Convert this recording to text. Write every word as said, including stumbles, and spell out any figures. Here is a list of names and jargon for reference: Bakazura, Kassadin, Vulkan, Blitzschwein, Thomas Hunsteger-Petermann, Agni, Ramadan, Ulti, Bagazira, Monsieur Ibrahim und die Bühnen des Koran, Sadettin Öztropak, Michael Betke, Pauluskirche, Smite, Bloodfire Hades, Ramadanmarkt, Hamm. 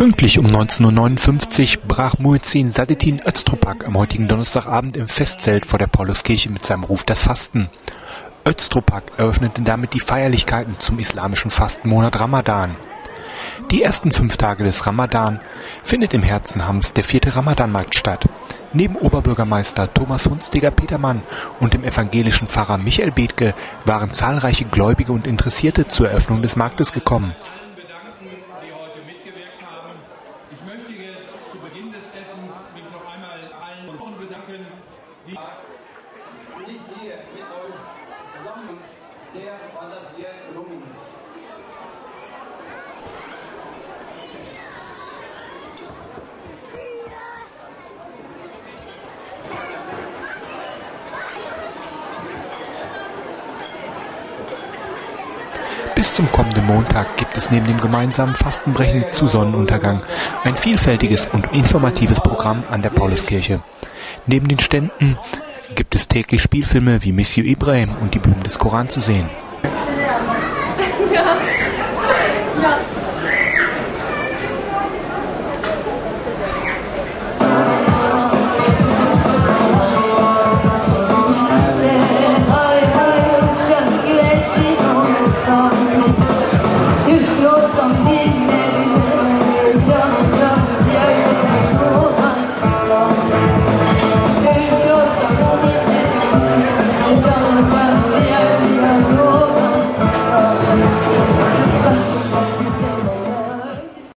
Pünktlich um neunzehn Uhr neunundfünfzig brach Muezzin Sadettin Öztropak am heutigen Donnerstagabend im Festzelt vor der Pauluskirche mit seinem Ruf das Fasten. Öztropak eröffnete damit die Feierlichkeiten zum islamischen Fastenmonat Ramadan. Die ersten fünf Tage des Ramadan findet im Herzen Hams der vierte Ramadanmarkt statt. Neben Oberbürgermeister Thomas Hunsteger-Petermann und dem evangelischen Pfarrer Michael Betke waren zahlreiche Gläubige und Interessierte zur Eröffnung des Marktes gekommen. Ich möchte jetzt zu Beginn des Essens mich noch einmal allen und bedanken, die ich hier mit euch zusammen sehr war das sehr gelungen. Bis zum kommenden Montag gibt es neben dem gemeinsamen Fastenbrechen zu Sonnenuntergang ein vielfältiges und informatives Programm an der Pauluskirche. Neben den Ständen gibt es täglich Spielfilme wie Monsieur Ibrahim und die Bühnen des Koran zu sehen. Ja. Ja. Thank you.